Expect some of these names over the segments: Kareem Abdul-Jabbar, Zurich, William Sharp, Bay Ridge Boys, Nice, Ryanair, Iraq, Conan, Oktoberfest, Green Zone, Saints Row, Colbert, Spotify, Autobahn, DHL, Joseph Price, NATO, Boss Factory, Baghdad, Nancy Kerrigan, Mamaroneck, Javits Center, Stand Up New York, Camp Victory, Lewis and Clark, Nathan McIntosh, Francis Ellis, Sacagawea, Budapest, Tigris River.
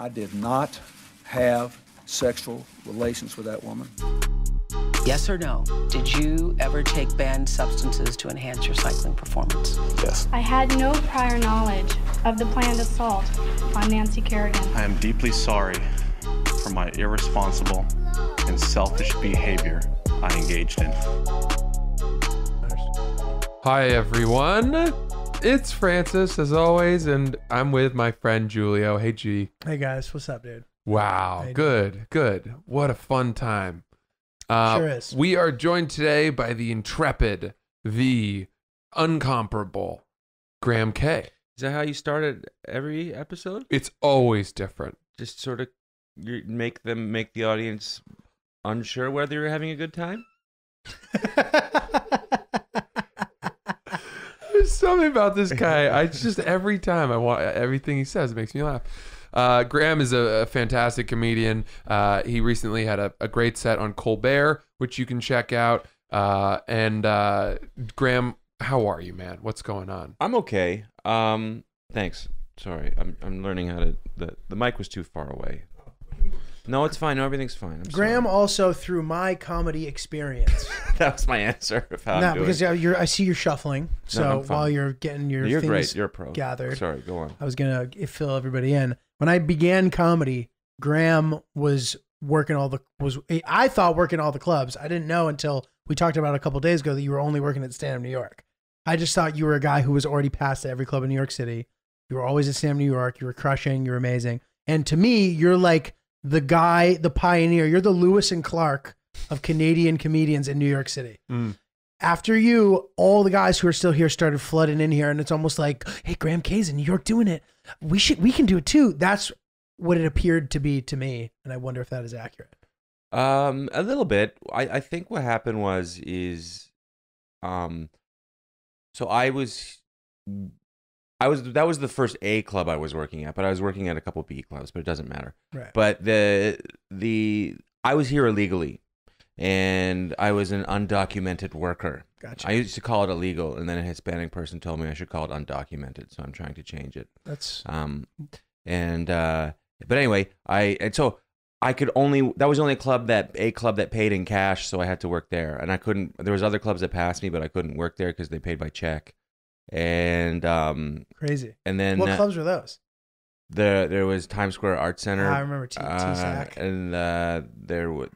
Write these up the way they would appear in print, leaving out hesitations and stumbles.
I did not have sexual relations with that woman. Yes or no? Did you ever take banned substances to enhance your cycling performance? Yes. I had no prior knowledge of the planned assault on Nancy Kerrigan. I am deeply sorry for my irresponsible and selfish behavior I engaged in. Hi, everyone. It's Francis, as always, and I'm with my friend Julio. Hey, G. Hey, guys. What's up, dude? Wow. Hey, good. Dude. Good. What a fun time. Sure is. We are joined today by the intrepid, the incomparable Graham Kay. Is that how you started every episode? It's always different. Just sort of make the audience unsure whether you're having a good time? There's something about this guy. I just, every time everything he says, it makes me laugh. Graham is a fantastic comedian. He recently had a great set on Colbert, which you can check out. Graham, how are you, man? What's going on? I'm okay. Thanks. Sorry, I'm learning how to. The mic was too far away. No, it's fine. No, everything's fine. Graham, sorry. Also through my comedy experience. That was my answer. I see you're shuffling. So while you're getting your things great. You're a pro. Gathered. Sorry, go on. I was gonna fill everybody in. When I began comedy, Graham was working working all the clubs. I didn't know until we talked about a couple days ago that you were only working at Stand Up New York. I just thought you were a guy who was already passed at every club in New York City. You were always at Stand Up New York. You were crushing. You were amazing. And to me, you're like the guy, the pioneer. You're the Lewis and Clark of Canadian comedians in New York City. Mm. After you, all the guys who are still here started flooding in here, and it's almost like, hey, Graham Kay's in New York doing it. We can do it too. That's what it appeared to be to me, and I wonder if that is accurate. A little bit. I think what happened was so that was the first A club I was working at, but I was working at a couple B clubs, but it doesn't matter. Right. But I was here illegally, and I was an undocumented worker. Gotcha. I used to call it illegal, and then a Hispanic person told me I should call it undocumented, so I'm trying to change it. That's but anyway, that was the only club that paid in cash, so I had to work there, and I couldn't. There was other clubs that passed me, but I couldn't work there because they paid by check. And crazy. And then what clubs were those? There was Times Square Art Center. I remember T-Sack. And there was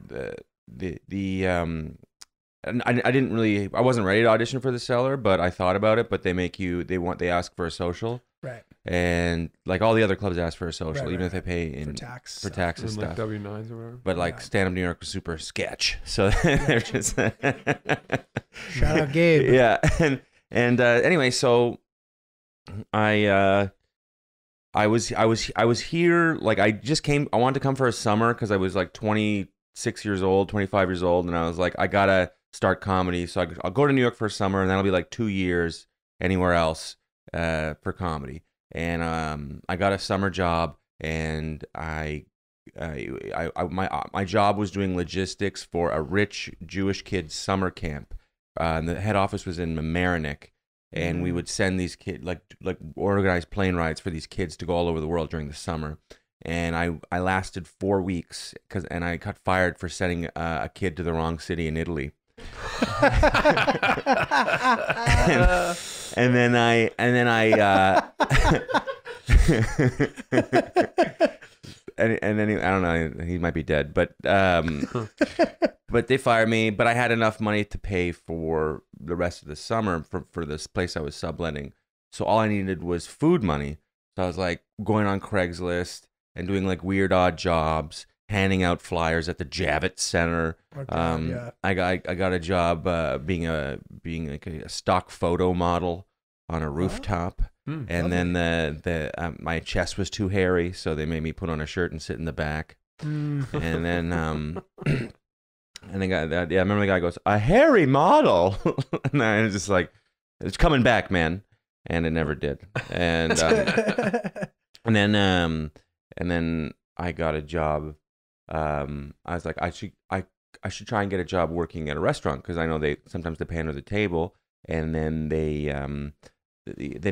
I didn't really. I wasn't ready to audition for The Cellar, but I thought about it. But they make you. They ask for a social. Right. And like all the other clubs ask for a social, even if they pay in for taxes and stuff. Like W-9s or whatever. But like Stand Up New York was super sketch, so they're just shout out Gabe. Yeah. And anyway, so I was here, like I wanted to come for a summer because I was like 26 years old, 25 years old, and I was like, I gotta start comedy, so I'll go to New York for a summer, and that'll be like 2 years anywhere else for comedy. And I got a summer job, and my job was doing logistics for a rich Jewish kid's summer camp. And the head office was in Mamaroneck, and we would send these kids, like organized plane rides for these kids to go all over the world during the summer. And I lasted 4 weeks, and I got fired for sending a kid to the wrong city in Italy. And then I don't know, he might be dead, but but they fired me. But I had enough money to pay for the rest of the summer for this place I was subletting. So all I needed was food money. So I was like going on Craigslist and doing like weird odd jobs, handing out flyers at the Javits Center. Okay, yeah. I got a job being like a stock photo model on a rooftop. Mm, and lovely. Then my chest was too hairy, so they made me put on a shirt and sit in the back. Mm. And then yeah, I remember the guy goes, "A hairy model," and I was just like, "It's coming back, man," and it never did. And and then I got a job. I was like, I should try and get a job working at a restaurant because I know sometimes they pay under the table, and then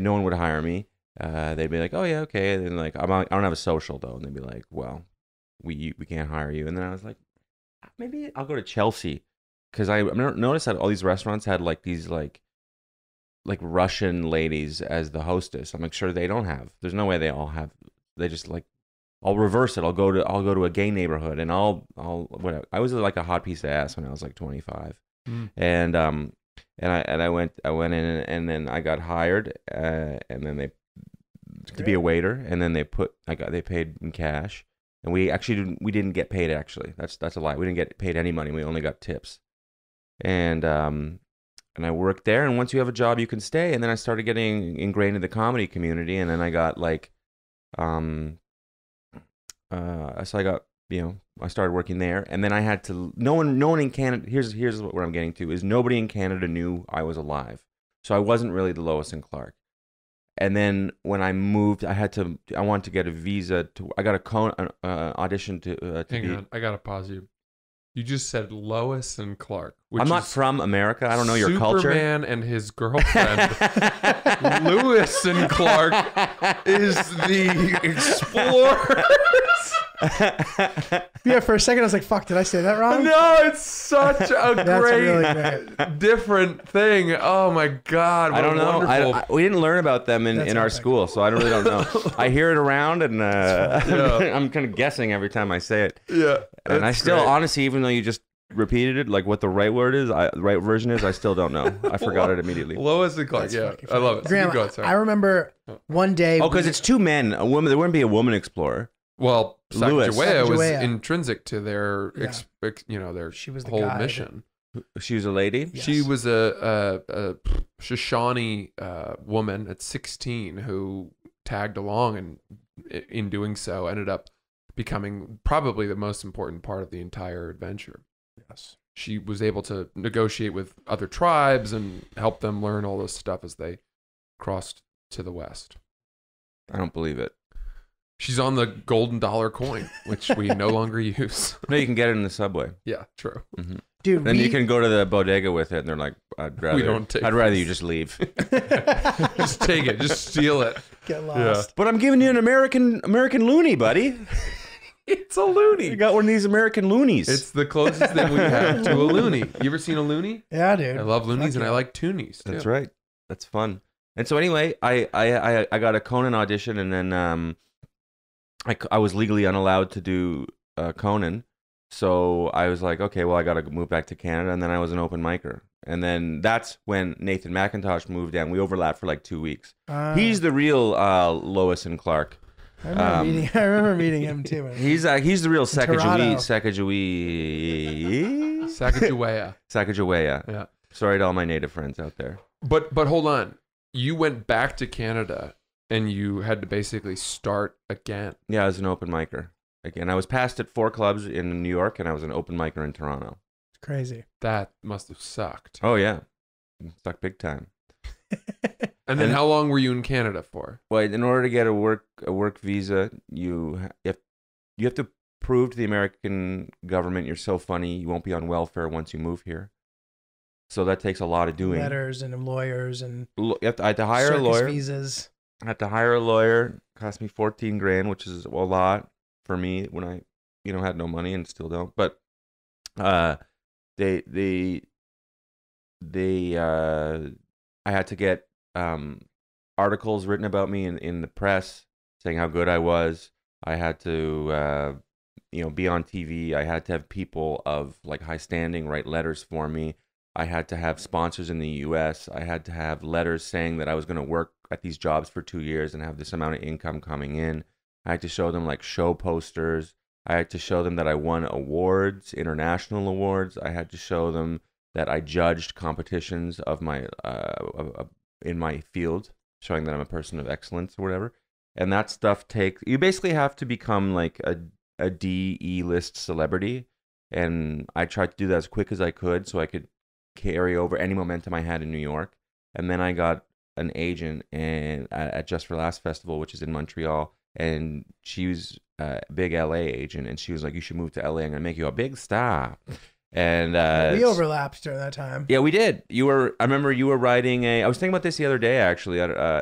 no one would hire me, They'd be like, oh yeah, okay. And then like, I don't have a social though. And they'd be like, well, we can't hire you. And then I was like, maybe I'll go to Chelsea. Cause I noticed that all these restaurants had like these like Russian ladies as the hostess. I'm like, sure they don't have, there's no way they all have, they just like, I'll reverse it. I'll go to a gay neighborhood and I'll whatever. I was like a hot piece of ass when I was like 25. Mm. And I went in and then I got hired and then they to be a waiter, and then they paid in cash, and we didn't get paid actually. That's a lie. We didn't get paid any money. We only got tips. And I worked there, and once you have a job you can stay, and then I started getting ingrained in the comedy community, and then I got like so I got, you know, I started working there, and then I had to, no one in Canada, here's what I'm getting to, is nobody in Canada knew I was alive. So I wasn't really the Lewis and Clark. And then when I moved, I wanted to get a visa to, I got a audition to Hang on, I got to pause you. You just said Lewis and Clark. Which I'm not from America. I don't know your culture. Superman and his girlfriend. Lewis and Clark is the explorers. Yeah, for a second I was like, fuck, did I say that wrong? No, it's such a great different thing. Oh my God. I don't know. We didn't learn about them in our school, so I really don't know. I hear it around and yeah. I'm kind of guessing every time I say it. Yeah. And I still, honestly, even though you just repeated it, like what the right word is, the right version is, I still don't know. I forgot it immediately. Lewis and Clark, yeah. I love it. Graham, so I remember one day. Oh, because it's two men. A woman, there wouldn't be a woman explorer. Well, Sacagawea was intrinsic to their, yeah. She was the whole mission. She was a lady? Yes. She was a Shoshone woman at 16 who tagged along, and in doing so ended up becoming probably the most important part of the entire adventure. Yes. She was able to negotiate with other tribes and help them learn all this stuff as they crossed to the West. I don't believe it. She's on the golden dollar coin, which we no longer use. No, you can get it in the subway. Yeah, true. Mm-hmm. Dude, then you can go to the bodega with it, and they're like, I'd rather you just leave. Just take it. Just steal it. Get lost. Yeah. But I'm giving you an American loony, buddy. It's a loony. You got one of these American loonies. It's the closest thing we have to a loony. You ever seen a loony? Yeah, dude. I love loonies, and I like toonies, too. That's right. That's fun. And so anyway, I got a Conan audition, and then... I was legally unallowed to do Conan, so I was like, okay, well, I got to move back to Canada, and then I was an open micer. And then that's when Nathan McIntosh moved in. We overlapped for like 2 weeks. He's the real Lewis and Clark. I remember meeting him too. He's the real Sacagawea. Yeah. Sorry to all my native friends out there. But hold on. You went back to Canada. And you had to basically start again. Yeah, I was an open micer. Again, I was passed at 4 clubs in New York, and I was an open micer in Toronto. It's crazy. That must have sucked. Oh, yeah. It sucked big time. And then how long were you in Canada for? Well, in order to get a work visa, you have to prove to the American government you're so funny, you won't be on welfare once you move here. So that takes a lot of doing. Letters and lawyers and... I had to hire a lawyer. Visas. I had to hire a lawyer. Cost me $14,000, which is a lot for me when I, had no money and still don't. But I had to get articles written about me in the press saying how good I was. I had to, be on TV. I had to have people of like high standing write letters for me. I had to have sponsors in the U.S. I had to have letters saying that I was going to work at these jobs for 2 years and have this amount of income coming in. I had to show them like show posters. I had to show them that I won awards, international awards. I had to show them that I judged competitions of my in my field, showing that I'm a person of excellence or whatever. And that stuff takes. You basically have to become like a D-E list celebrity, and I tried to do that as quick as I could so I could carry over any momentum I had in New York. And then I got an agent at Just For Laughs Festival, which is in Montreal, and she was a big LA agent, and she was like, you should move to LA, I'm gonna make you a big star. And we overlapped during that time. Yeah, we did. You were, I remember you were writing a, I was thinking about this the other day, actually.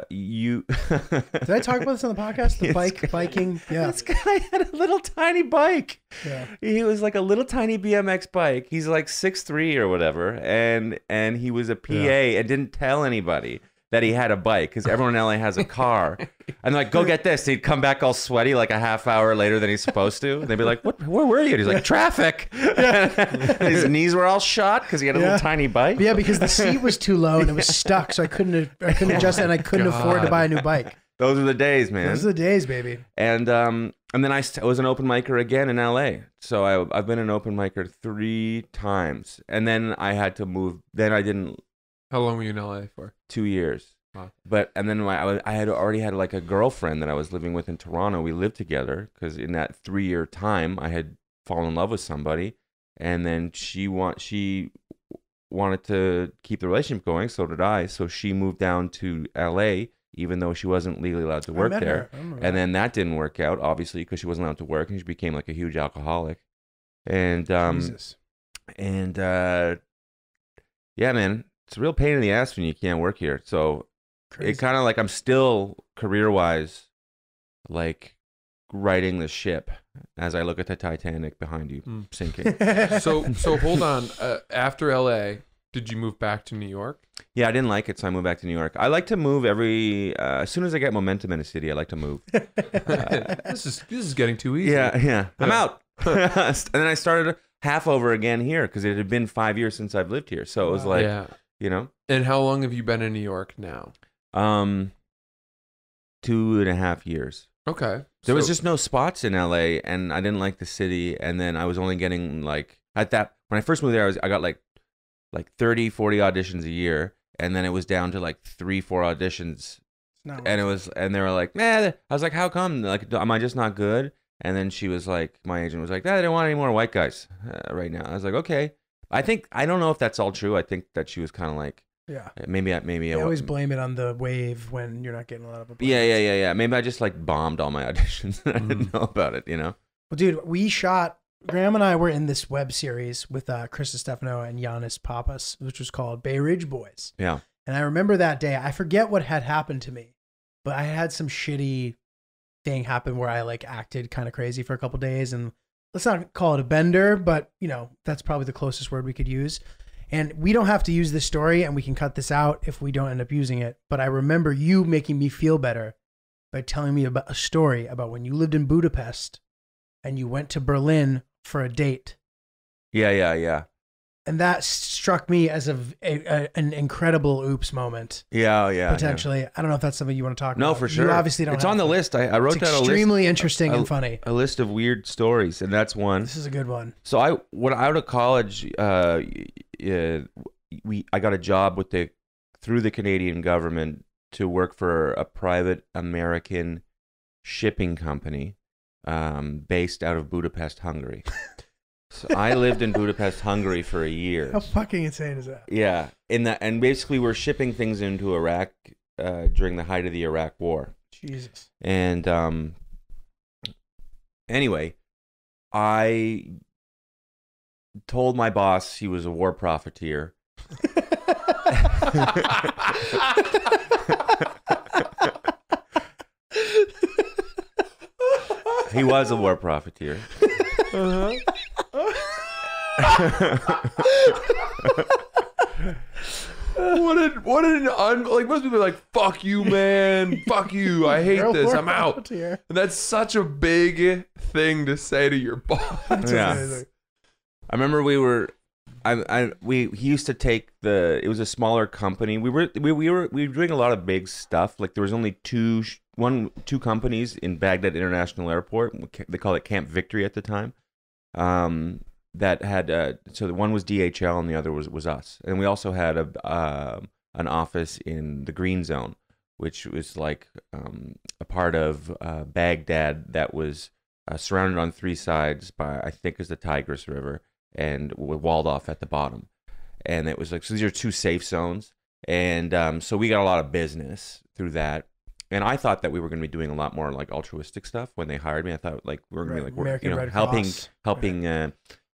You did I talk about this on the podcast? The biking. Yeah, this guy had a little tiny bike. Yeah, he was like a little tiny BMX bike. He's like 6'3" or whatever, and he was a PA, yeah, and didn't tell anybody that he had a bike because everyone in LA has a car. And they're like, go get this. He'd come back all sweaty like a half hour later than he's supposed to. And they'd be like, "What? Where were you?" And he's like, "Traffic." Yeah. His knees were all shot because he had a, yeah, little tiny bike. Yeah, because the seat was too low and it was stuck, so I couldn't adjust it, and I couldn't afford to buy a new bike. Those are the days, man. Those are the days, baby. And then I was an open micer again in LA. So I've been an open micer 3 times. And then I had to move. Then I didn't. How long were you in LA for? 2 years. But and then I had already had like a girlfriend that I was living with in Toronto. We lived together because in that 3-year time I had fallen in love with somebody, and then she wanted to keep the relationship going. So did I. So she moved down to LA, even though she wasn't legally allowed to work there. And then that didn't work out, obviously, because she wasn't allowed to work, and she became like a huge alcoholic. And Jesus. And yeah, man, it's a real pain in the ass when you can't work here. So. Crazy. It kind of like I'm still career-wise, like riding the ship as I look at the Titanic behind you sinking. So hold on. After LA, did you move back to New York? Yeah, I didn't like it, so I moved back to New York. I like to move every as soon as I get momentum in a city. I like to move. This is getting too easy. Yeah. I'm out. And then I started half over again here because it had been 5 years since I've lived here. So it was like, yeah, you know. And how long have you been in New York now? 2.5 years. Okay. There was just no spots in LA, and I didn't like the city. And then I was only getting like at that when I first moved there, I got like 30, 40 auditions a year, and then it was down to like 3, 4 auditions. And it was, and they were like, "Man," I was like, "How come? Like, am I just not good?" And then she was like, my agent was like, "I don't want any more white guys right now." I was like, "Okay." I think I don't know if that's all true. I think that she was kind of like. Yeah. Maybe I always blame it on the wave when you're not getting a lot of applause. Yeah. Maybe I just like bombed all my auditions and I didn't know about it, you know? Well, dude, we shot, Graham and I were in this web series with Chris Estefano and Giannis Pappas, which was called Bay Ridge Boys. Yeah. And I remember that day, I forget what had happened to me, but I had some shitty thing happen where I like acted kind of crazy for a couple days, and let's not call it a bender, but you know, that's probably the closest word we could use. And we don't have to use this story, and we can cut this out if we don't end up using it. But I remember you making me feel better by telling me about a story about when you lived in Budapest and you went to Berlin for a date. Yeah. And that struck me as an incredible oops moment. Yeah. Potentially. Yeah. I don't know if that's something you want to talk about. No, for sure. You obviously don't. It's on the list. I wrote down a list. It's extremely interesting and funny. A list of weird stories, and that's one. This is a good one. So when I was out of college, I got a job through the Canadian government to work for a private American shipping company based out of Budapest, Hungary. So I lived in Budapest, Hungary for a year. How fucking insane is that? Yeah, and basically we're shipping things into Iraq during the height of the Iraq War. Jesus. And anyway, I told my boss he was a war profiteer. He was a war profiteer. What most people are like, "Fuck you, man. Fuck you. I hate this. I'm out." And that's such a big thing to say to your boss. Yeah. I remember he used to take it was a smaller company. We were doing a lot of big stuff. Like there was only two companies in Baghdad International Airport. They called it Camp Victory at the time. That had so the one was DHL and the other was us. And we also had an office in the Green Zone, which was like a part of Baghdad that was surrounded on 3 sides by, I think, is the Tigris River, and walled off at the bottom. And it was like, so these are 2 safe zones. And so we got a lot of business through that. And I thought that we were going to be doing a lot more like altruistic stuff when they hired me. I thought like we were going to be like helping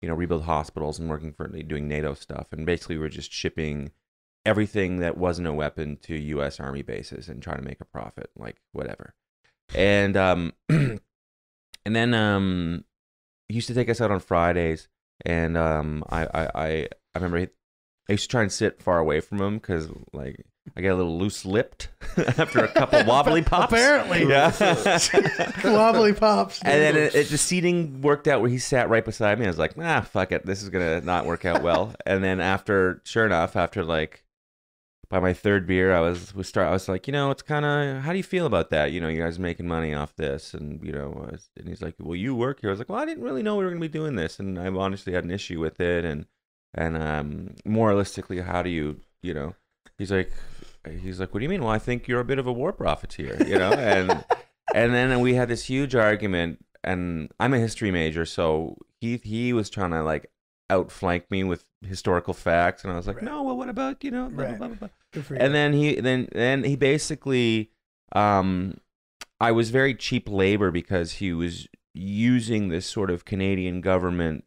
you know, rebuild hospitals and working for doing NATO stuff. And basically we were just shipping everything that wasn't a weapon to U.S. Army bases and trying to make a profit, like whatever. And and then he used to take us out on Fridays, and I remember I used to try and sit far away from him because, like, I get a little loose-lipped after a couple wobbly pops. Apparently. Yeah. Wobbly pops. And then the seating worked out where he sat right beside me. I was like, ah, fuck it. This is going to not work out well. And then after, sure enough, after like, by my third beer, I was like, you know, it's kind of, how do you feel about that? You know, you guys making money off this. And, you know, and he's like, well, you work here. I was like, well, I didn't really know we were going to be doing this. And I honestly had an issue with it. And moralistically, how do you, you know, he's like, what do you mean? Well, I think you're a bit of a war profiteer, you know? And then we had this huge argument, and I'm a history major, so he was trying to, like, outflank me with historical facts, and I was like, right. No, well, what about, you know, blah, right. blah, blah, blah. Good for you. And then he basically, I was very cheap labor because he was using this sort of Canadian government,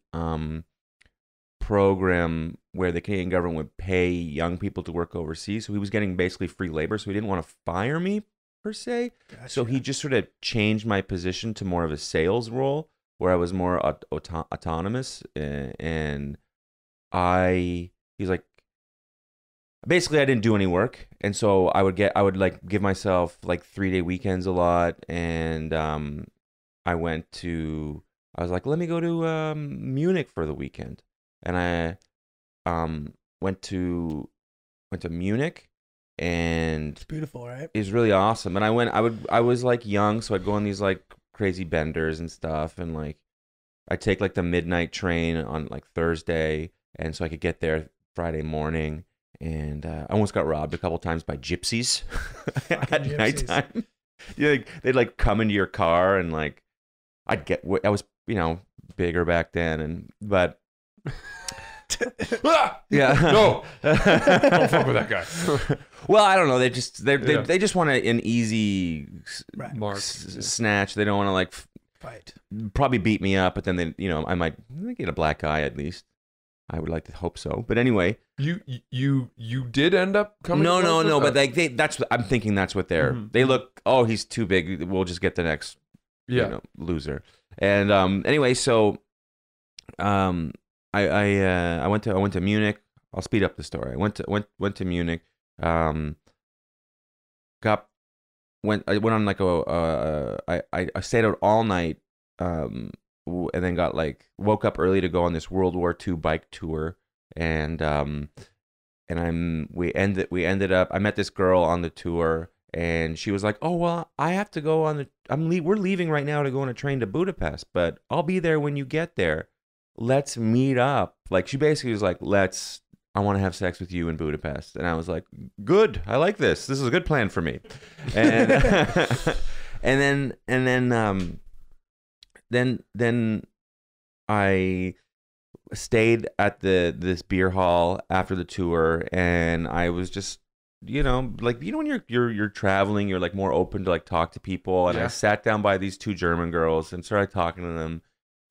program where the Canadian government would pay young people to work overseas. So he was getting basically free labor. So he didn't want to fire me per se. Gotcha. So he just sort of changed my position to more of a sales role where I was more autonomous. And he's like, basically I didn't do any work. And so I would like give myself like 3-day weekends a lot. And I was like, let me go to Munich for the weekend. And I went to Munich, and it's beautiful, right? It was really awesome. And I was like young, so I'd go on these like crazy benders and stuff, and like I'd take like the midnight train on like Thursday, and so I could get there Friday morning. And I almost got robbed a couple times by gypsies at nighttime. Yeah, like, they'd like come into your car, and like I was, you know, bigger back then, but. Yeah. No. Don't fuck with that guy. Well, I don't know. They just want an easy right. snatch. They don't want to like fight. Probably beat me up, but then they, you know, I might get a black eye at least. I would like to hope so. But anyway, you did end up coming. No. But like that's what I'm thinking. That's what they're. Mm-hmm. They look. Oh, he's too big. We'll just get the next. Yeah. You know, loser. And anyway, so. I went to Munich. I'll speed up the story. I went to Munich. I went on like I stayed out all night, and then got like woke up early to go on this World War II bike tour, and we ended up. I met this girl on the tour, and she was like, "Oh well, I have to go on the. We're leaving right now to go on a train to Budapest, but I'll be there when you get there. Let's meet up." Like she basically was like, I want to have sex with you in Budapest. And I was like, good, I like this. This is a good plan for me. And and then I stayed at this beer hall after the tour, and I was just, you know, like, you know, when you're traveling, you're like more open to like talk to people. And yeah. I sat down by these two German girls and started talking to them.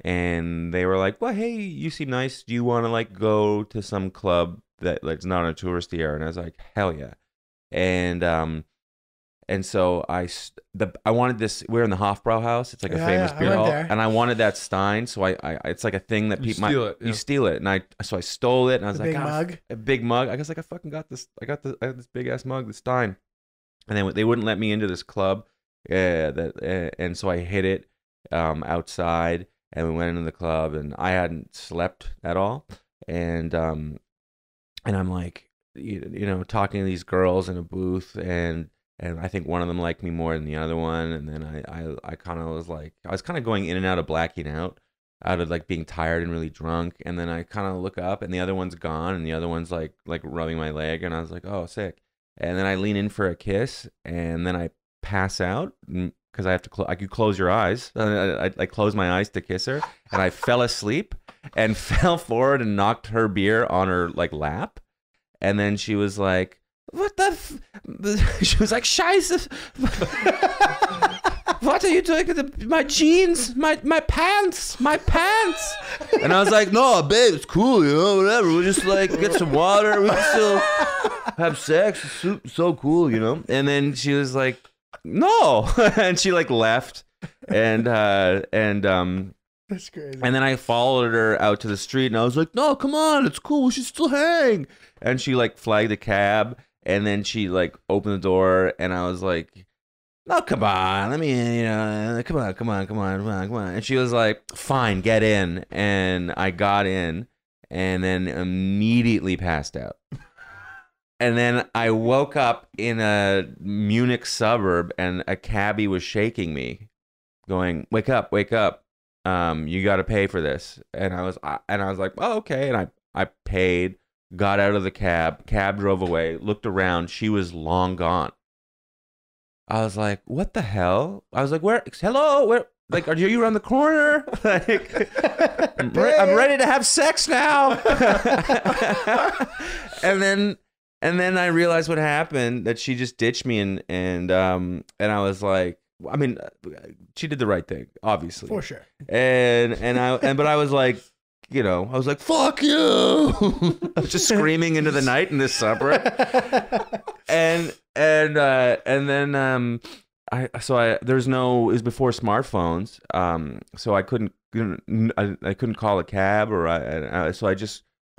And they were like, well, hey, you seem nice. Do you want to like go to some club that like's not a touristy area? And I was like, hell yeah. And so I wanted this. We're in the Hofbräu house. It's like a famous beer hall, and I wanted that Stein. So it's like a thing that people steal it. Yeah. You steal it, and I stole it, and I was like, a big mug. I guess like I fucking got this. I got this big ass mug, the Stein. And then they wouldn't let me into this club. Yeah, and so I hid it outside. And we went into the club, and I hadn't slept at all, and I'm like, you know, talking to these girls in a booth, and I think one of them liked me more than the other one, and then I kind of was like, I was kind of going in and out of blacking out of like being tired and really drunk, and then I kind of look up, and the other one's gone, and the other one's like rubbing my leg, and I was like, oh, sick, and then I lean in for a kiss, and then I pass out. Because I have to close your eyes. I closed my eyes to kiss her, and I fell asleep and fell forward and knocked her beer on her like lap, and then she was like, "What the?" She was like, "Scheiße." what are you doing with the, my jeans, my pants? And I was like, no, babe, it's cool, you know, whatever. We'll just like get some water. We can still have sex. It's so, so cool, you know? And then she was like, no. And she like left. And that's crazy. And then I followed her out to the street and I was like, no, come on, it's cool, we should still hang. And she like flagged a cab and then she like opened the door and I was like, no, come on, let me, you know, come on. And she was like, fine, get in. And I got in and then immediately passed out. And then I woke up in a Munich suburb and a cabbie was shaking me, going, wake up, wake up. You got to pay for this. And I was like, oh, okay. And I paid, got out of the cab, cab drove away, looked around. She was long gone. I was like, what the hell? I was like, where? Hello? Where? Like, are you around the corner? Like, I'm ready to have sex now. And then I realized what happened, that she just ditched me. And I was like, I mean, she did the right thing, obviously. For sure. But I was like, you know, I was like, fuck you. I'm just screaming into the night in this suburb. And then there's no, it was before smartphones. So I couldn't, you know, I couldn't call a cab so I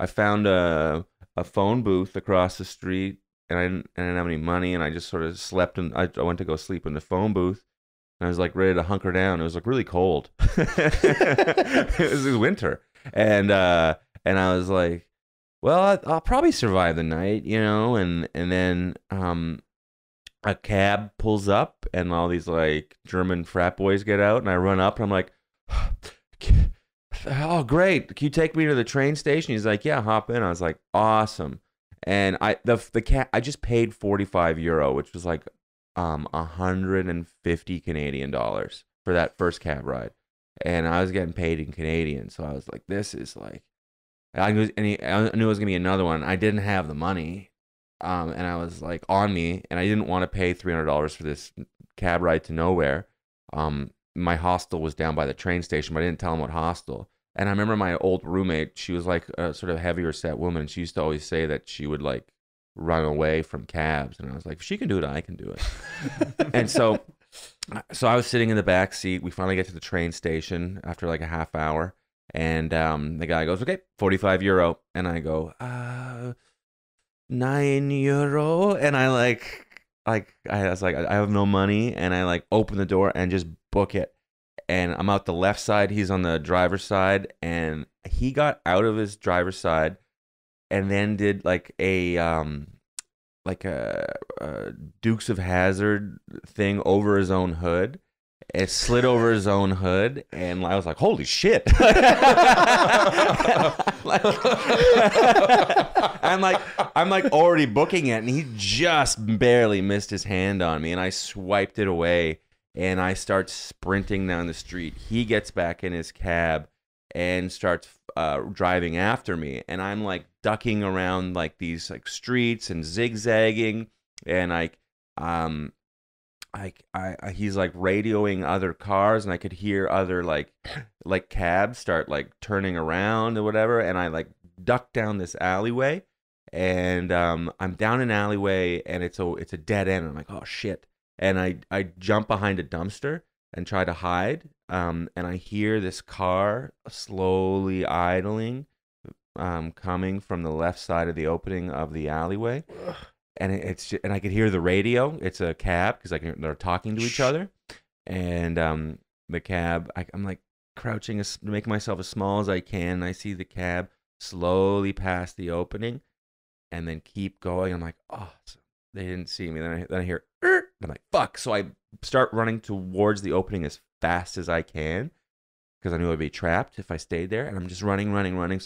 found a phone booth across the street. And I didn't have any money, and I just sort of slept, and I went to go sleep in the phone booth, and I was like ready to hunker down. It was like really cold. It was winter, and I was like, well, I'll probably survive the night, you know. And then a cab pulls up, and all these like German frat boys get out, and I run up, and I'm like, oh great, can you take me to the train station? He's like, yeah, hop in. I was like, awesome. And I just paid 45 euro, which was like 150 Canadian dollars for that first cab ride, and I was getting paid in Canadian, so I was like, this is like, I knew it was gonna be another one. I didn't have the money, and I was like on me, and I didn't want to pay $300 for this cab ride to nowhere. My hostel was down by the train station, but I didn't tell them what hostel. And I remember my old roommate, she was like a sort of heavier set woman. She used to always say that she would like run away from cabs. And I was like, if she can do it, I can do it. And so I was sitting in the back seat. We finally get to the train station after like a half hour. And the guy goes, okay, 45 euro. And I go, 9 euro. And I was like, I have no money. And I like open the door and just book it. And I'm out the left side, he's on the driver's side, and he got out of his driver's side and then did like a Dukes of Hazzard thing over his own hood. It slid over his own hood, and I was like, holy shit. I'm like already booking it, and he just barely missed his hand on me, and I swiped it away. And I start sprinting down the street. He gets back in his cab and starts driving after me. And I'm like ducking around like these like streets and zigzagging. And he's like radioing other cars, and I could hear other like cabs start like turning around or whatever. And I like duck down this alleyway, and I'm down an alleyway, and it's a dead end. I'm like, oh shit. And I jump behind a dumpster and try to hide. And I hear this car slowly idling, coming from the left side of the opening of the alleyway. And and I could hear the radio. It's a cab, because they're talking to each other. And the cab, I'm like crouching, making myself as small as I can. I see the cab slowly past the opening, and then keep going. I'm like, oh, they didn't see me. Then I hear, I'm like, fuck. So I start running towards the opening as fast as I can, because I knew I'd be trapped if I stayed there. And I'm just running. So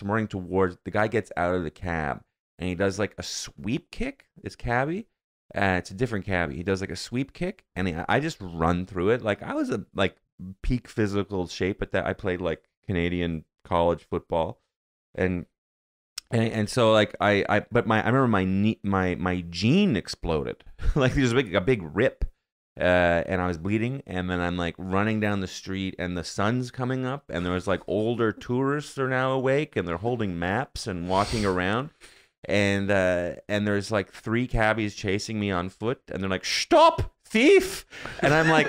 I'm running towards, the guy gets out of the cab, and he does like a sweep kick, this cabbie. It's a different cabbie. He does like a sweep kick, and I just run through it. Like I was a like peak physical shape at that. I played like Canadian college football, and so like I remember my knee, my jean exploded. Like there's a big rip, and I was bleeding, and then I'm like running down the street and the sun's coming up, and there was like older tourists are now awake and they're holding maps and walking around, and there's like three cabbies chasing me on foot, and they're like, "Stop, thief!" And I'm like,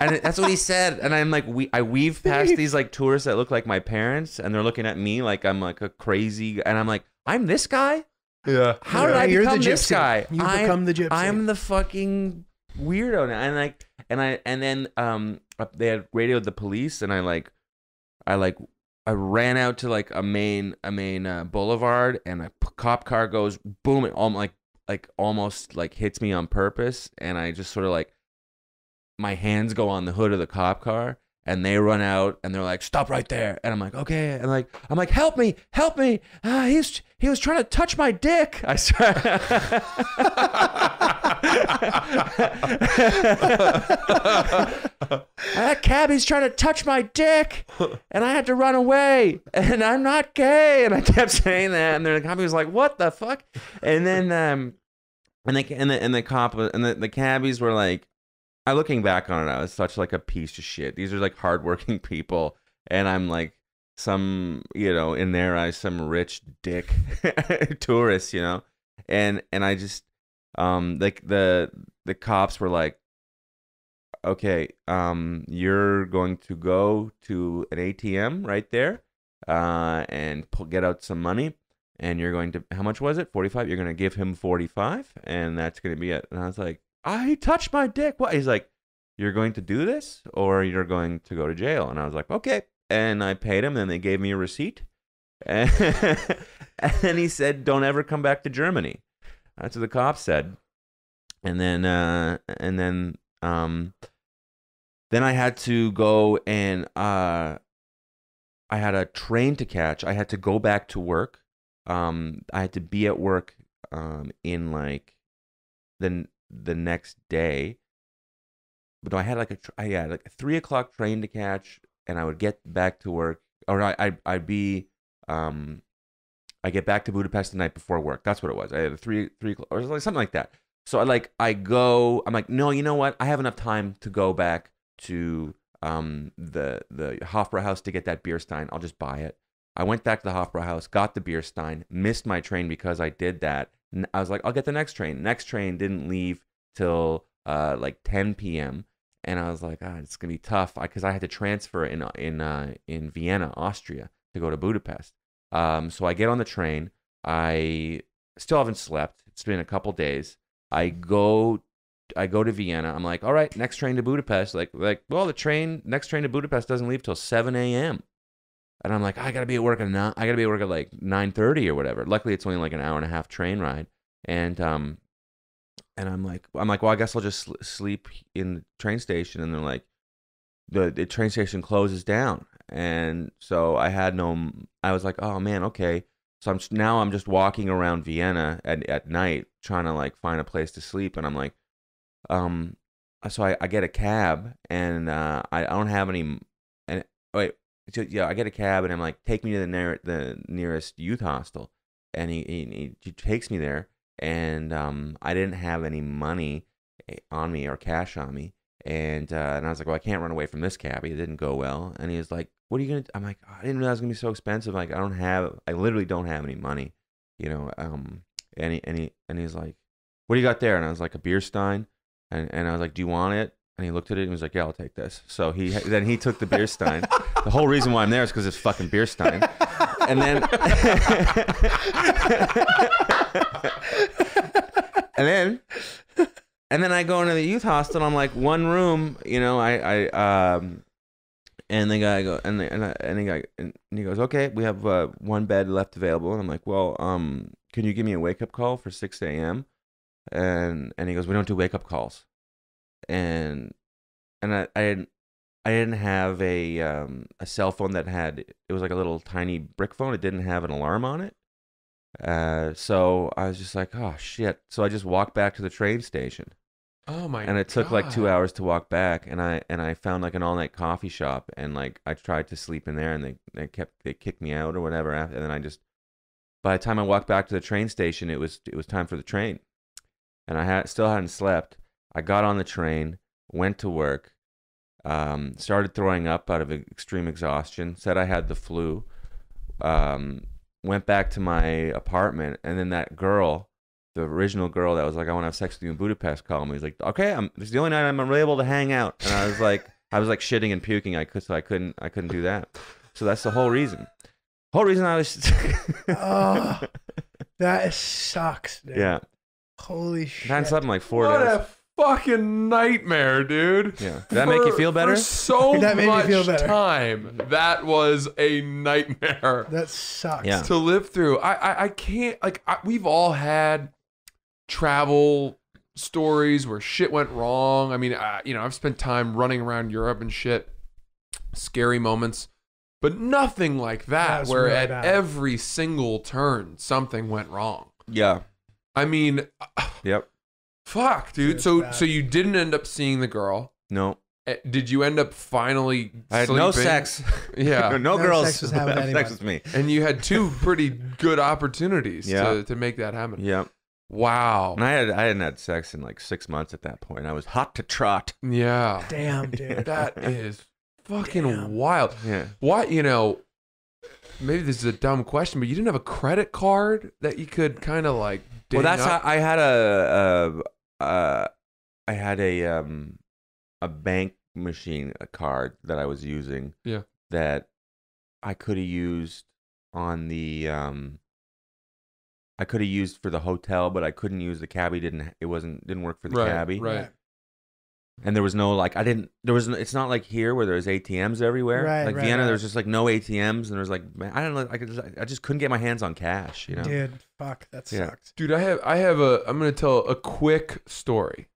and that's what he said. And I'm like, I weave past these like tourists that look like my parents, and they're looking at me like I'm like a crazy, and I'm like, I'm this guy? Yeah. How did I become this guy? You become the gypsy. I'm the fucking weirdo now. And like, and then they had radioed the police, and I ran out to like a main boulevard, and a cop car goes boom, and almost hits me on purpose, and I just sort of like, my hands go on the hood of the cop car, and they run out, and they're like, "Stop right there!" And I'm like, "Okay," and like, I'm like, "Help me, help me!" Ah, he was trying to touch my dick. I swear. That cabbie's trying to touch my dick, and I had to run away. And I'm not gay, and I kept saying that, and the cabbie was like, "What the fuck?" And then the cabbies were like, looking back on it, I was such like a piece of shit. These are like hardworking people, and I'm like some, you know, in their eyes, some rich dick tourist, you know. And I just like the cops were like, "Okay, you're going to go to an ATM right there, and get out some money, and you're going to, how much was it? 45. You're going to give him 45, and that's going to be it." And I was like, "He touched my dick. What?" He's like, "You're going to do this or you're going to go to jail." And I was like, "Okay." And I paid him, and they gave me a receipt. And, and then he said, "Don't ever come back to Germany." That's what the cops said. And then I had to go, and I had a train to catch. I had to go back to work. I had to be at work in like the next day. But I had like a 3 o'clock train to catch, and I would get back to work, or I get back to Budapest the night before work. That's what it was. I had a three or something like that. So I'm like, "No, you know what? I have enough time to go back to the Hofbräu house to get that beer stein. I'll just buy it." I went back to the Hofbräu house, got the beer stein, missed my train because I did that. And I was like, "I'll get the next train." Next train didn't leave till like 10 p.m. And I was like, "It's gonna be tough," because I had to transfer in Vienna, Austria, to go to Budapest. So I get on the train. I still haven't slept. It's been a couple days. I go to Vienna. I'm like, "All right, next train to Budapest." Like, well, the next train to Budapest doesn't leave till 7 a.m. And I'm like, "I gotta be at work at 9. I gotta be at work at like 9:30 or whatever." Luckily, it's only like an hour and a half train ride. And I'm like, "Well, I guess I'll just sleep in the train station." And they're like, the train station closes down. And so I was like, "Oh man, okay." So now I'm just walking around Vienna at night, trying to like find a place to sleep. And I'm like, so I get a cab, and I don't have any. And wait, so, yeah, I get a cab, and I'm like, "Take me to the nearest youth hostel," and he takes me there, and I didn't have any money on me or cash on me, and I was like, "Well, I can't run away from this cabbie." It didn't go well, and he was like, "What are you gonna do?" I'm like, "Oh, I didn't realize it was gonna be so expensive. Like, I literally don't have any money, you know." And he's like, "What do you got there?" And I was like, "A beer stein," and I was like, "Do you want it?" And he looked at it and was like, "Yeah, I'll take this." So then he took the beer stein. The whole reason why I'm there is because it's fucking beer stein. And then I go into the youth hostel. And I'm like, one room, you know. And the guy go, and he goes, "Okay, we have one bed left available." And I'm like, "Well, can you give me a wake up call for 6 a.m?" And he goes, "We don't do wake up calls." And I didn't have a cell phone that had, it was like a little tiny brick phone. It didn't have an alarm on it. So I was just like, "Oh shit!" So I just walked back to the train station. Oh my! And it took like 2 hours to walk back, and I found like an all-night coffee shop, and like I tried to sleep in there, and they kicked me out or whatever. And then by the time I walked back to the train station, it was time for the train, and I still hadn't slept. I got on the train, went to work, started throwing up out of extreme exhaustion, said I had the flu, went back to my apartment, and then that girl, the original girl that was like, I want to have sex with you in Budapest, called me. He's like, okay, this is the only night I'm able to hang out. And I was like, shitting and puking. I couldn't do that. So that's the whole reason. I was. Oh, that sucks, dude. Yeah. Holy shit. I slept like 4 days. What a fucking nightmare, dude. Yeah. Did that make you feel better? For so that made much feel better. Time. That was a nightmare. That sucks. Yeah. To live through. I can't, like, we've all had travel stories where shit went wrong. I mean, you know, I've spent time running around Europe and shit. Scary moments. But nothing like that, where at every single turn something went wrong. Yeah, I mean, yep. Fuck, dude. So you didn't end up seeing the girl? No. Did you end up finally? I had no sex. Yeah, no girls have sex with me. And you had two pretty good opportunities to make that happen. Yeah. Wow. And I hadn't had sex in like 6 months at that point. I was hot to trot. Yeah. Damn, dude. That is. Fucking damn. Wild. Yeah. Why, you know, maybe this is a dumb question, but you didn't have a credit card that you could kind of like ding up? Well, that's how I had a bank machine card that I was using. Yeah. That I could have used on the I could have used for the hotel, but I couldn't use the cabbie, didn't work for the cabbie. Right. And there was no, like, it's not like here where there's ATMs everywhere. Right, like Vienna, there's just like no ATMs, and there's like, man, I don't know, I just couldn't get my hands on cash, you know? Dude, fuck, that sucked. Dude, I'm going to tell a quick story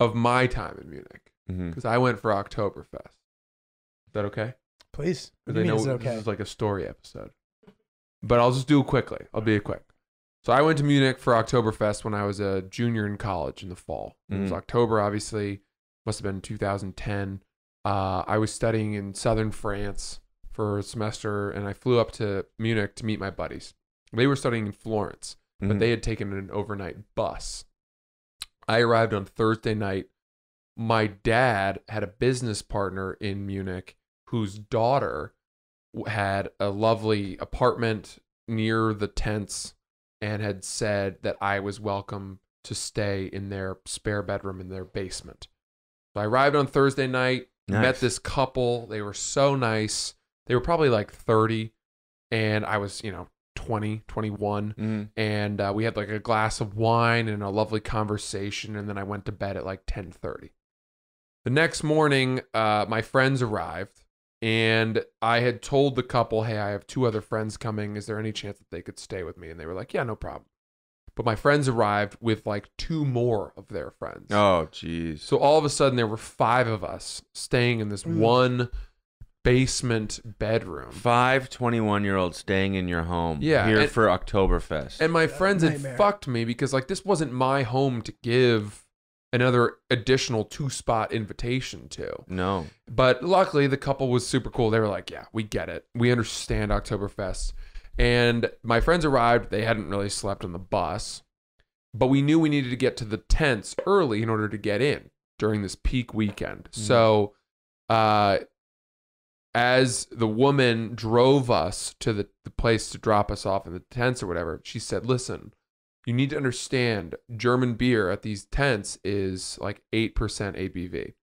of my time in Munich, because I went for Oktoberfest. Is that okay? Please. Because I know this is like a story episode. But I'll just do it quickly. I'll be quick. So I went to Munich for Oktoberfest when I was a junior in college in the fall. It was October, obviously. Must have been 2010. I was studying in southern France for a semester, and I flew up to Munich to meet my buddies. They were studying in Florence, but they had taken an overnight bus. I arrived on Thursday night. My dad had a business partner in Munich whose daughter had a lovely apartment near the tents and had said that I was welcome to stay in their spare bedroom in their basement. So I arrived on Thursday night, met this couple. They were so nice. They were probably like 30, and I was, you know, 20, 21. And we had like a glass of wine and a lovely conversation, and then I went to bed at like 10:30. The next morning, my friends arrived, and I had told the couple, hey, I have two other friends coming. Is there any chance that they could stay with me? And they were like, yeah, no problem. But my friends arrived with like two more of their friends. Oh, geez. So all of a sudden there were five of us staying in this one basement bedroom. Five 21-year-olds staying in your home. Yeah. Here for Oktoberfest. And my friends had fucked me, because like this wasn't my home to give another additional two-spot invitation to. No. But luckily the couple was super cool. They were like, yeah, we get it. We understand Oktoberfest. And my friends arrived. They hadn't really slept on the bus, but we knew we needed to get to the tents early in order to get in during this peak weekend. So as the woman drove us to the place to drop us off in the tents or whatever, she said, listen, you need to understand German beer at these tents is like 8% ABV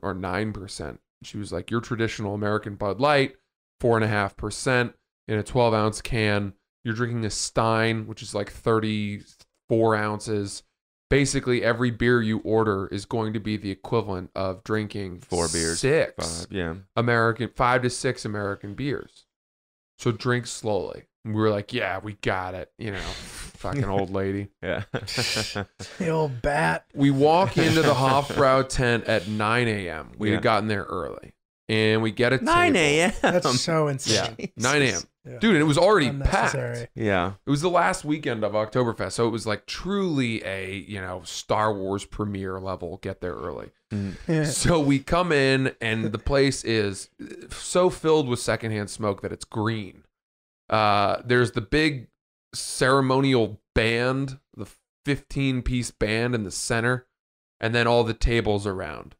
or 9%. She was like, your traditional American Bud Light, 4.5%. In a 12-ounce can, you're drinking a Stein, which is like 34 ounces. Basically, every beer you order is going to be the equivalent of drinking 4 beers, 6 5, American, 5 to 6 American beers. So drink slowly. And we were like, yeah, we got it. You know, fucking old lady. The old bat. We walk into the Hofbräu tent at 9 a.m. We had gotten there early. And we get a 9 a.m. That's so insane. Yeah. 9 a.m. Yeah. Dude, and it was already packed. Yeah. It was the last weekend of Oktoberfest. So it was like truly a, you know, Star Wars premiere level, get there early. So we come in, and the place is so filled with secondhand smoke that it's green. There's the big ceremonial band, the 15-piece band in the center, and then all the tables around.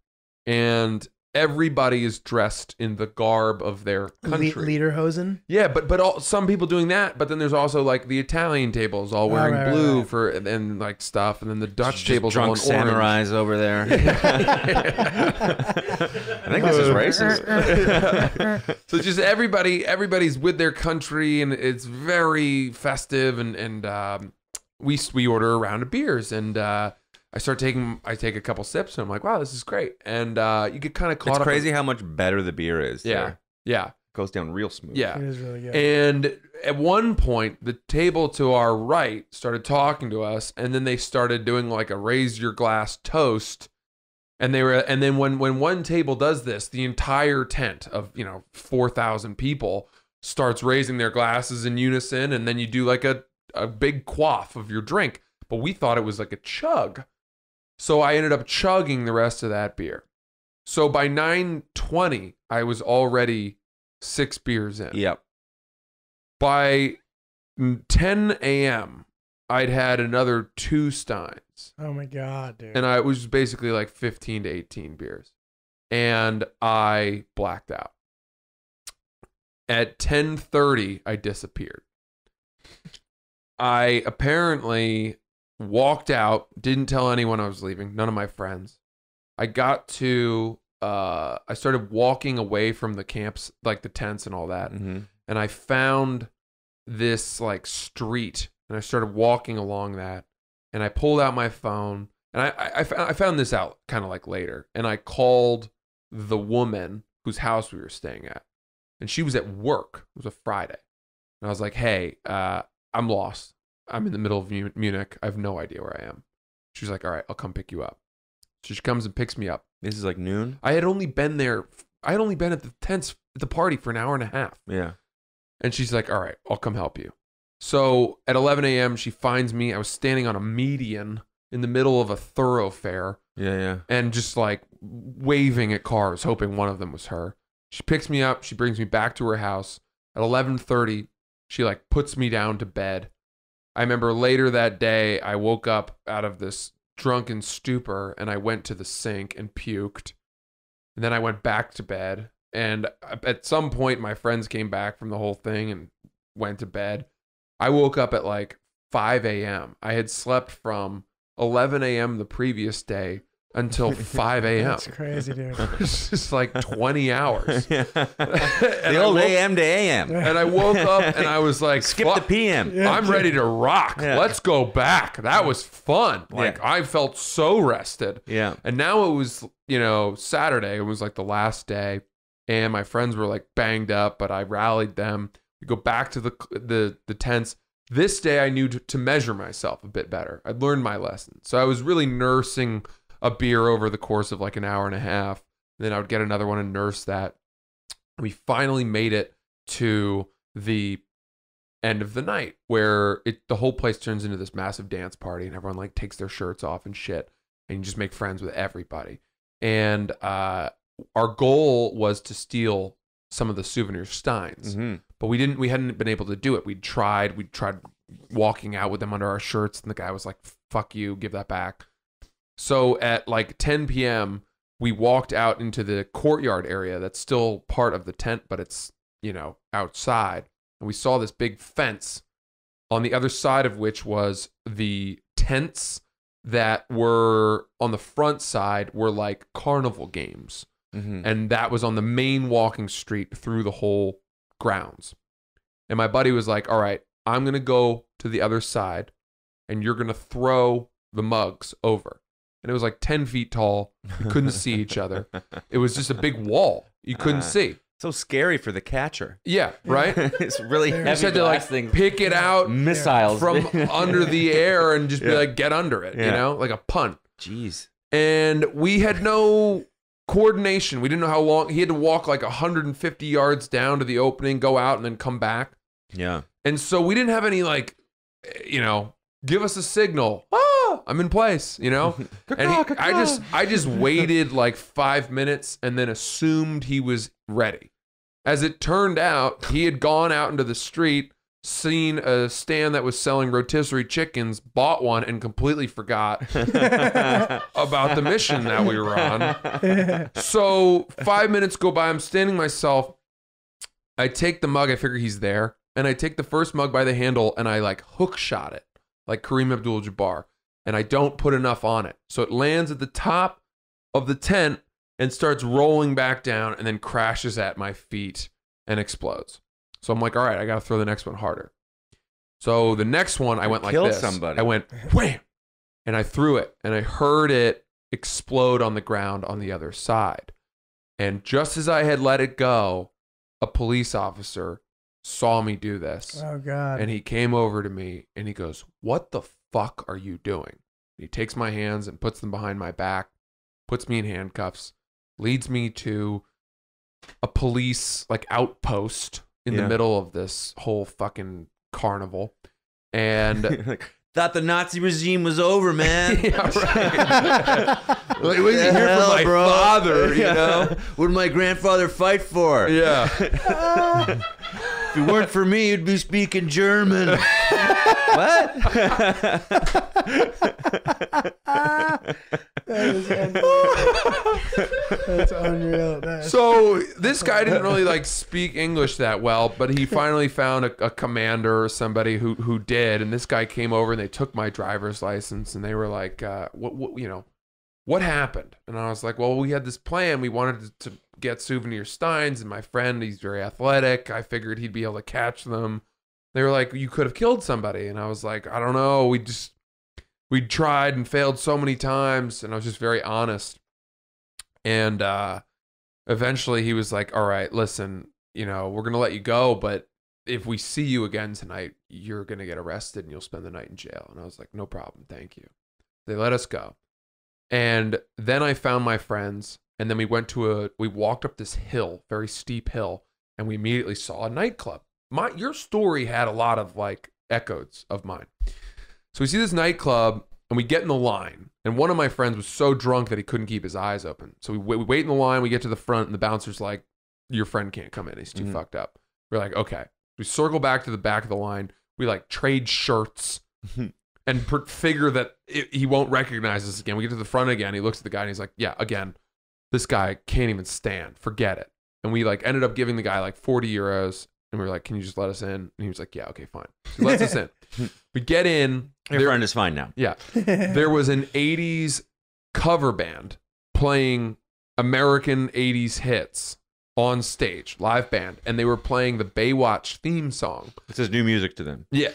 and everybody is dressed in the garb of their country. Lederhosen? Yeah, but all, some people doing that, but then there's also like the Italian tables all wearing blue for and like stuff, and then the Dutch tables all in samurais orange. Over there. I think this is racist. So just everybody's with their country, and it's very festive, and we order a round of beers, and I take a couple sips, and I'm like, wow, this is great. And you get kind of caught up. It's crazy how much better the beer is. Yeah. There. Yeah. It goes down real smooth. Yeah. It is really good. And at one point, the table to our right started talking to us, and then they started doing like a raise your glass toast. And they were, and then when one table does this, the entire tent of, you know, 4,000 people starts raising their glasses in unison, and then you do like a big quaff of your drink. But we thought it was like a chug. So I ended up chugging the rest of that beer. So by 9:20, I was already 6 beers in. Yep. By 10 a.m., I'd had another 2 steins. Oh, my God, dude. And I was basically like 15 to 18 beers. And I blacked out. At 10:30, I disappeared. I apparently walked out, didn't tell anyone I was leaving, none of my friends. I got to, I started walking away from the camps, like the tents and all that. Mm-hmm. And I found this like street, and I started walking along that. And I pulled out my phone, and I found this out kind of like later. And I called the woman whose house we were staying at, and she was at work. It was a Friday. And I was like, hey, I'm lost. I'm in the middle of Munich. I have no idea where I am. She's like, all right, I'll come pick you up. So she comes and picks me up. This is like noon? I had only been at the tents, at the party for an hour and a half. Yeah. And she's like, all right, I'll come help you. So at 11 a.m., she finds me. I was standing on a median in the middle of a thoroughfare. Yeah, yeah. And just like waving at cars, hoping one of them was her. She picks me up. She brings me back to her house. At 11:30, she like puts me down to bed. I remember later that day, I woke up out of this drunken stupor, and I went to the sink and puked. And then I went back to bed. And at some point, my friends came back from the whole thing and went to bed. I woke up at like 5 a.m. I had slept from 11 a.m. the previous day until 5 a.m. That's crazy, dude. It's just like 20 hours. Yeah. The old a.m. to a.m. And I woke up and I was like, skip the p.m. I'm ready to rock. Yeah. Let's go back. That was fun. Like, yeah. I felt so rested. Yeah. And now it was, you know, Saturday. It was like the last day. And my friends were like banged up, but I rallied them. We go back to the tents. This day I knew to measure myself a bit better. I'd learned my lesson. So I was really nursing a beer over the course of like an hour and a half. Then I would get another one and nurse that. We finally made it to the end of the night where the whole place turns into this massive dance party, and everyone like takes their shirts off and shit, and you just make friends with everybody. And our goal was to steal some of the souvenir steins, mm-hmm. but we hadn't been able to do it. We tried walking out with them under our shirts, and the guy was like, fuck you, give that back. So at like 10 p.m., we walked out into the courtyard area that's still part of the tent, but it's, you know, outside. And we saw this big fence on the other side of which was the tents that were on the front side were like carnival games. Mm-hmm. And that was on the main walking street through the whole grounds. And my buddy was like, all right, I'm going to go to the other side and you're going to throw the mugs over. And it was like 10 feet tall. You couldn't see each other. It was just a big wall. You couldn't see. So scary for the catcher. Yeah, right? It's really heavy. You just had to like pick it out. Missiles. From under the air and just be like, get under it, you know? Like a punt. Jeez. And we had no coordination. We didn't know how long. He had to walk like 150 yards down to the opening, go out, and then come back. Yeah. And so we didn't have any like, you know, give us a signal. I'm in place, you know? And I just waited like 5 minutes and then assumed he was ready. As it turned out, he had gone out into the street, seen a stand that was selling rotisserie chickens, bought one, and completely forgot about the mission that we were on. So 5 minutes go by. I'm standing myself. I take the mug. I figure he's there. And I take the first mug by the handle, and I, like, hook shot it, like Kareem Abdul-Jabbar. And I don't put enough on it. So it lands at the top of the tent and starts rolling back down and then crashes at my feet and explodes. So I'm like, all right, I got to throw the next one harder. So the next one, I went like this. I went, wham! And I threw it, and I heard it explode on the ground on the other side. And just as I had let it go, a police officer saw me do this. Oh, God. And he came over to me, and he goes, what the fuck are you doing? And he takes my hands and puts them behind my back, puts me in handcuffs, leads me to a police, like, outpost in the middle of this whole fucking carnival. And thought the Nazi regime was over, man. Like, what did you hear from my father, you know? What did my grandfather fight for? Yeah. If it weren't for me, you'd be speaking German. What? That is unreal. That's unreal. That's... So this guy didn't really, like, speak English that well, but he finally found a commander or somebody who did, and this guy came over and they took my driver's license, and they were like, what you know, what happened? And I was like, well, we had this plan. We wanted to get souvenir steins, and my friend, he's very athletic. I figured he'd be able to catch them. They were like, you could have killed somebody. And I was like, I don't know. We tried and failed so many times. And I was just very honest. And eventually he was like, all right, listen, you know, we're going to let you go. But if we see you again tonight, you're going to get arrested and you'll spend the night in jail. And I was like, no problem. Thank you. They let us go. And then I found my friends. And then we went to we walked up this hill, very steep hill, and we immediately saw a nightclub. Your story had a lot of, like, echoes of mine. So we see this nightclub, and we get in the line. And one of my friends was so drunk that he couldn't keep his eyes open. So we wait in the line, we get to the front, and the bouncer's like, your friend can't come in, he's too fucked up. We're like, okay. We circle back to the back of the line. We, like, trade shirts. And figure that he won't recognize us again. We get to the front again. He looks at the guy and he's like, yeah, again, this guy can't even stand. Forget it. And we, like, ended up giving the guy like 40 euros. And we were like, can you just let us in? And he was like, yeah, okay, fine. So he lets us in. We get in. Your friend is fine now. Yeah. There was an 80s cover band playing American 80s hits on stage, live band, and they were playing the Baywatch theme song. It says new music to them. Yeah.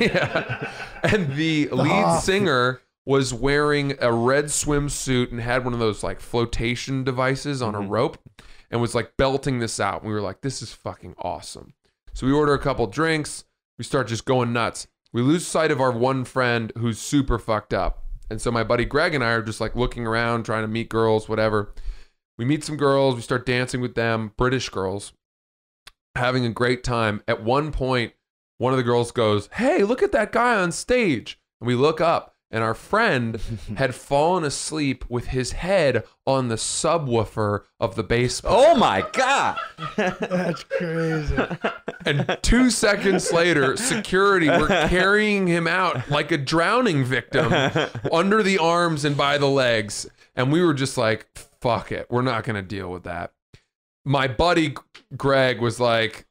Yeah. And the lead singer was wearing a red swimsuit and had one of those, like, flotation devices on a rope and was, like, belting this out. And we were like, this is fucking awesome. So we order a couple drinks. We start just going nuts. We lose sight of our one friend who's super fucked up. And so my buddy Greg and I are just, like, looking around, trying to meet girls, whatever. We meet some girls. We start dancing with them, British girls, having a great time. At one point, one of the girls goes, hey, look at that guy on stage. And we look up, and our friend had fallen asleep with his head on the subwoofer of the bass player. Oh, my God. That's crazy. And 2 seconds later, security were carrying him out like a drowning victim under the arms and by the legs. And we were just like, fuck it. We're not going to deal with that. My buddy Greg was like,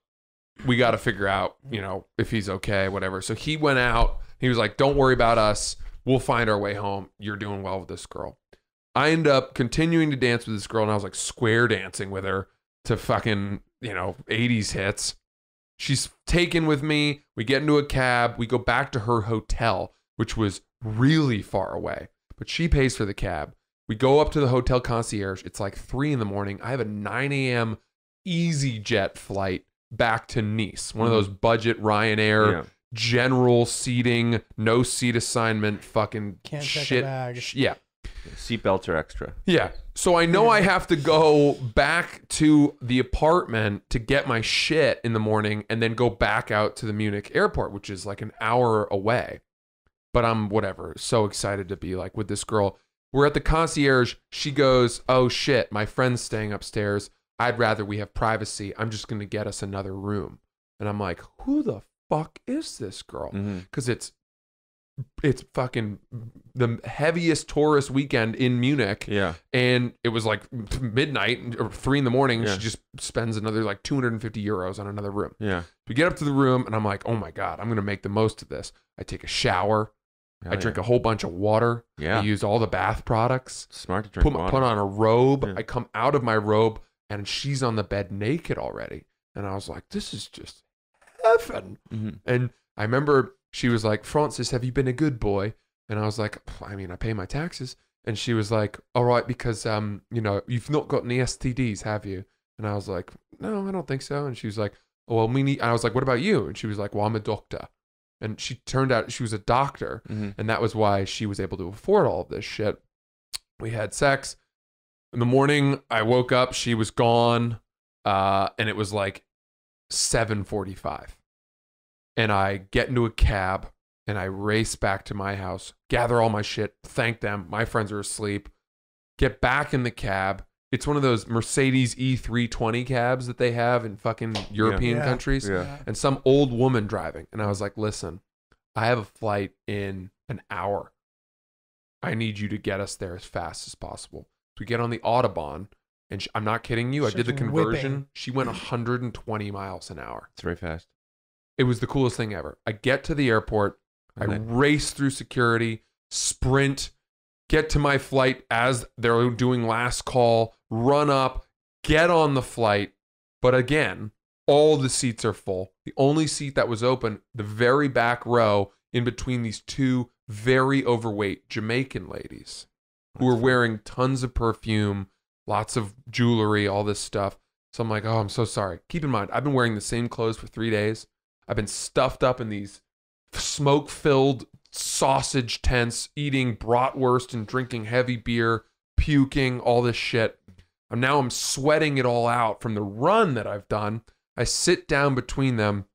we got to figure out, you know, if he's okay, whatever. So he went out. He was like, don't worry about us. We'll find our way home. You're doing well with this girl. I end up continuing to dance with this girl. And I was like square dancing with her to fucking, you know, 80s hits. She's taken with me. We get into a cab. We go back to her hotel, which was really far away. But she pays for the cab. We go up to the hotel concierge. It's like 3 in the morning. I have a 9 a.m. EasyJet flight back to Nice. One of those budget Ryanair general seating, no seat assignment, fucking can't shit. Yeah. Seatbelts are extra. Yeah. So I know I have to go back to the apartment to get my shit in the morning and then go back out to the Munich airport, which is like an hour away. But I'm whatever. So excited to be like with this girl. We're at the concierge. She goes, oh shit, my friend's staying upstairs. I'd rather we have privacy. I'm just going to get us another room. And I'm like, who the fuck is this girl? Because it's fucking the heaviest tourist weekend in Munich. Yeah. And it was like midnight or 3 in the morning. Yeah. She just spends another like 250 euros on another room. Yeah. We get up to the room and I'm like, oh my God, I'm going to make the most of this. I take a shower. I drink a whole bunch of water. Yeah. I use all the bath products. Smart to drink water. Put on a robe. Yeah. I come out of my robe and she's on the bed naked already. And I was like, this is just heaven. And I remember she was like, Francis, have you been a good boy? And I was like, I mean, I pay my taxes. And she was like, all right, because, you know, you've not got any STDs, have you? And I was like, no, I don't think so. And she was like, oh, well, we need, and I was like, what about you? And she was like, well, I'm a doctor. And she turned out she was a doctor, and that was why she was able to afford all of this shit. We had sex. In the morning, I woke up. She was gone, and it was like 7:45. And I get into a cab, and I race back to my house, gather all my shit, thank them. My friends are asleep. Get back in the cab. It's one of those Mercedes E320 cabs that they have in fucking European countries. Yeah. And some old woman driving. And I was like, listen, I have a flight in an hour. I need you to get us there as fast as possible. So we get on the Autobahn. And she, I'm not kidding you. She's I did the conversion. Whipping. She went 120 miles an hour. It's very fast. It was the coolest thing ever. I get to the airport. I race through security, sprint, get to my flight as they're doing last call, run up, get on the flight. But again, all the seats are full. The only seat that was open, the very back row in between these two very overweight Jamaican ladies who were wearing tons of perfume, lots of jewelry, all this stuff. So I'm like, oh, I'm so sorry. Keep in mind, I've been wearing the same clothes for 3 days. I've been stuffed up in these smoke-filled sausage tents, eating bratwurst and drinking heavy beer, puking, all this shit. And now I'm sweating it all out from the run that I've done. I sit down between them.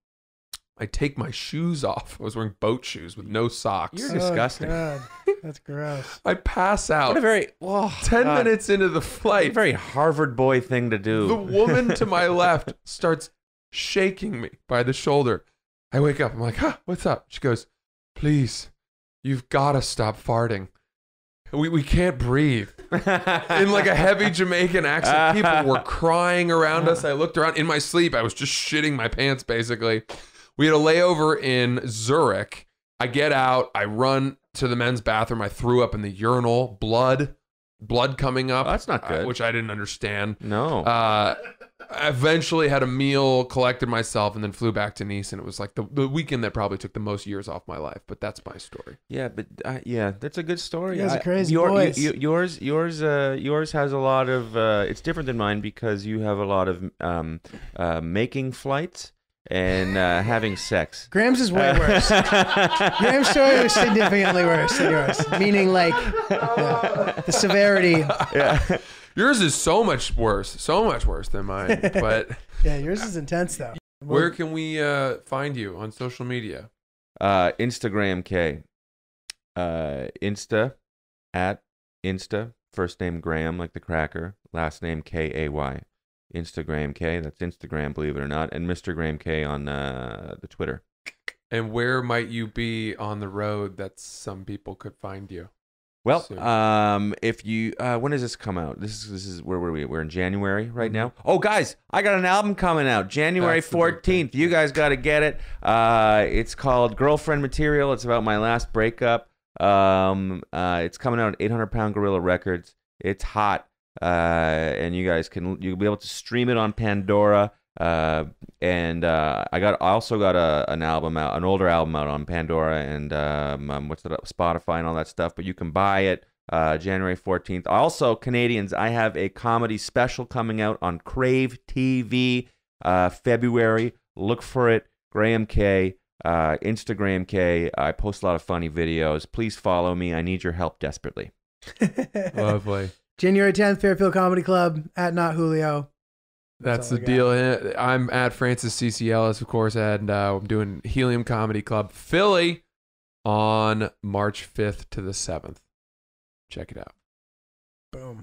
I take my shoes off. I was wearing boat shoes with no socks. You're disgusting. God. That's gross. I pass out. What a very 10 minutes into the flight. A very Harvard boy thing to do. The woman to my left starts shaking me by the shoulder. I wake up. I'm like, huh, what's up? She goes, please, you've got to stop farting. We can't breathe. In like a heavy Jamaican accent, people were crying around us. I looked around in my sleep. I was just shitting my pants, basically. We had a layover in Zurich. I get out. I run to the men's bathroom. I threw up in the urinal. Blood coming up. Oh, that's not good. Which I didn't understand. No. I eventually had a meal, collected myself, and then flew back to Nice, and it was like the weekend that probably took the most years off my life. But that's my story. Yeah, but yeah, that's a good story. It's crazy. Yours has a lot of. It's different than mine because you have a lot of making flights and having sex. Graham's is way worse. Graham's story was significantly worse than yours. Meaning, like the severity. Yeah. Yours is so much worse than mine. But yeah, yours is intense though. Where can we find you on social media? Instagram K. Insta at Insta. First name Graham, like the cracker. Last name K-A-Y. Instagram K. That's Instagram, believe it or not. And Mr. Graham K on the Twitter. And where might you be on the road that some people could find you? Well, if you when does this come out? This is where were we? We're in January right now. Oh, guys, I got an album coming out January 14th. You guys got to get it. It's called Girlfriend Material. It's about my last breakup. It's coming out at 800 Pound Gorilla Records. It's hot, and you'll be able to stream it on Pandora. I also got an album out, an older album out on Pandora and Spotify and all that stuff. But you can buy it January 14th. Also, Canadians, I have a comedy special coming out on Crave TV February. Look for it, Graham K, Instagram K. I post a lot of funny videos. Please follow me. I need your help desperately. Lovely. January 10th, Fairfield Comedy Club at Not Julio. That's the deal. I'm at Francis C.C. Ellis, of course, and I'm doing Helium Comedy Club Philly on March 5th to the 7th. Check it out. Boom.